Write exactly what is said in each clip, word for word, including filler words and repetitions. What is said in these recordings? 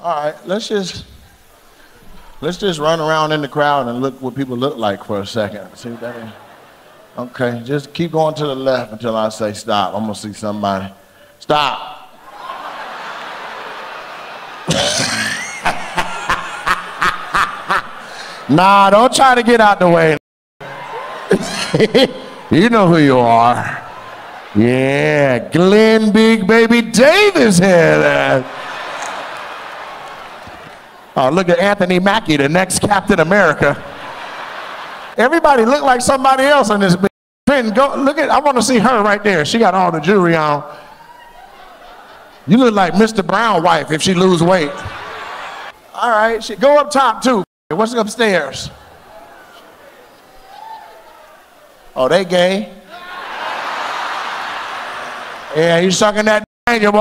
All right, let's just let's just run around in the crowd and look what people look like for a second. See what that is? Okay, just keep going to the left until I say stop. I'm gonna see somebody. Stop. Nah, don't try to get out the way. You know who you are. Yeah, Glenn Big Baby Davis here. Oh, look at Anthony Mackie, the next Captain America. Everybody look like somebody else in this big trend. Go look at, I want to see her right there. She got all the jewelry on. You look like Mister Brown's wife if she lose weight. All right, she, go up top too. What's upstairs? Oh, they gay? Yeah, you sucking that d ain't you, boy?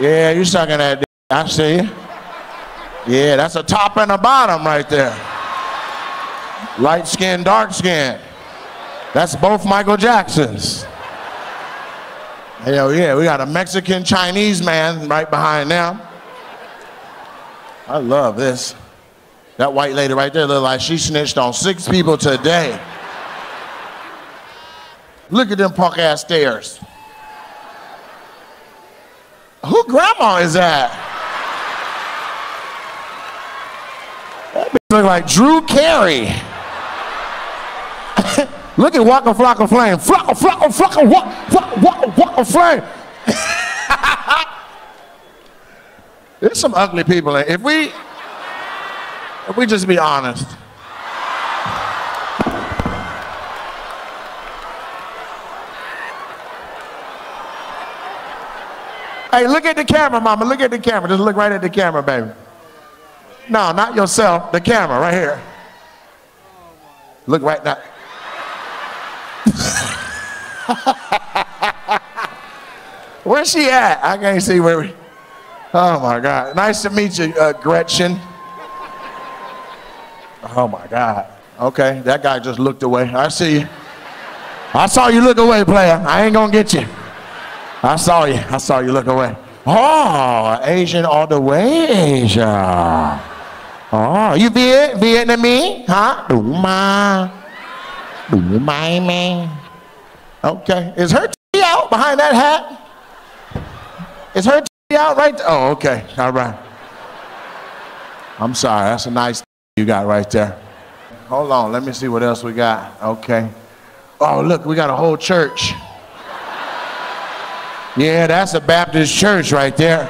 Yeah, you sucking that d. I see you. Yeah, that's a top and a bottom right there. Light skin, dark skin. That's both Michael Jacksons. Hell yeah, we got a Mexican Chinese man right behind them. I love this. That white lady right there look like she snitched on six people today. Look at them punk ass stairs. Who grandma is that? That bitch look like Drew Carey. Look at Waka Flocka Flame. Flocka Flocka Flocka Waka Flocka Flocka Flame. There's some ugly people in. If we, if we just be honest. Hey, look at the camera, mama. Look at the camera. Just look right at the camera, baby. No, not yourself. The camera, right here. Look right now. Where's she at? I can't see where we. Oh my God, nice to meet you, uh, Gretchen. Oh my God. Okay, that guy just looked away. I see you. I saw you look away, player. I ain't gonna get you. I saw you, I saw you look away. Oh, Asian all the way, Asia. Oh, you Viet Vietnamese, huh? Okay, is her t out behind that hat? Is her t out right there? Oh, okay. All right. I'm sorry. That's a nice you got right there. Hold on. Let me see what else we got. Okay. Oh, look. We got a whole church. Yeah, that's a Baptist church right there.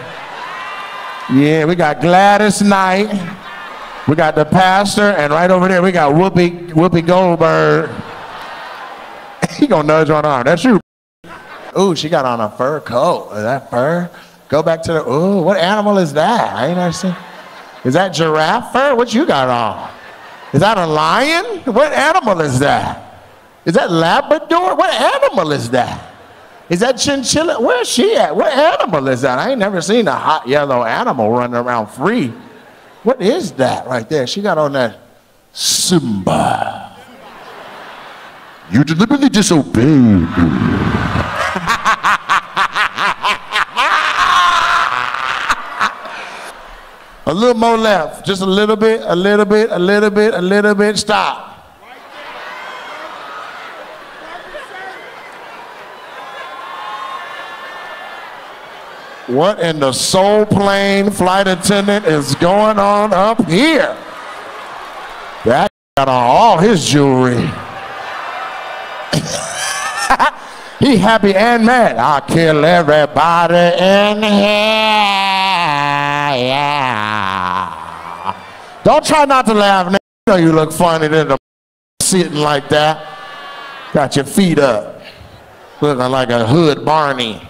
Yeah, we got Gladys Knight. We got the pastor. And right over there, we got Whoopi, Whoopi Goldberg. He gonna nudge on arm. That's you. Ooh, she got on a fur coat. Is that fur? Go back to the, oh, what animal is that? I ain't never seen. Is that giraffe fur? What you got on? Is that a lion? What animal is that? Is that Labrador? What animal is that? Is that chinchilla? Where is she at? What animal is that? I ain't never seen a hot yellow animal running around free. What is that right there? She got on that Simba. You deliberately disobeyed. A little more left, just a little bit, a little bit, a little bit, a little bit, stop. What in the Soul Plane flight attendant is going on up here? That got on all his jewelry. He happy and mad. I'll kill everybody in here. Yeah. Don't try not to laugh. You know you look funny than the sitting like that. Got your feet up. Looking like a hood Barney.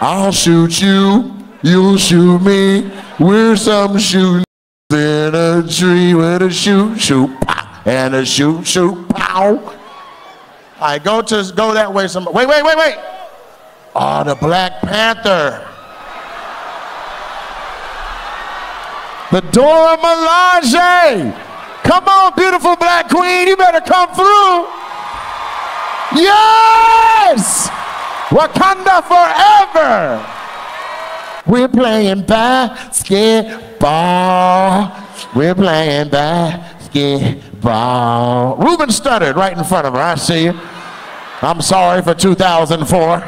I'll shoot you. You'll shoot me. We're some shooting in a tree with a shoot, shoot, pow. And a shoot, shoot, pow. All right, go to go that way. Some wait, wait, wait, wait. Oh, the Black Panther, the Dora Milaje. Come on, beautiful black queen, you better come through. Yes, Wakanda forever. We're playing basketball. We're playing basketball. Reuben stuttered right in front of her. I see you. I'm sorry for two thousand four.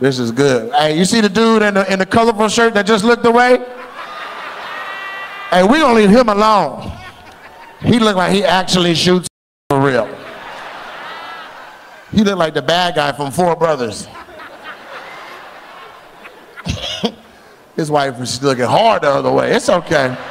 This is good. Hey, you see the dude in the, in the colorful shirt that just looked away? Hey, we're gonna leave him alone. He looked like he actually shoots for real. He looked like the bad guy from Four Brothers. His wife was looking hard the other way. It's okay.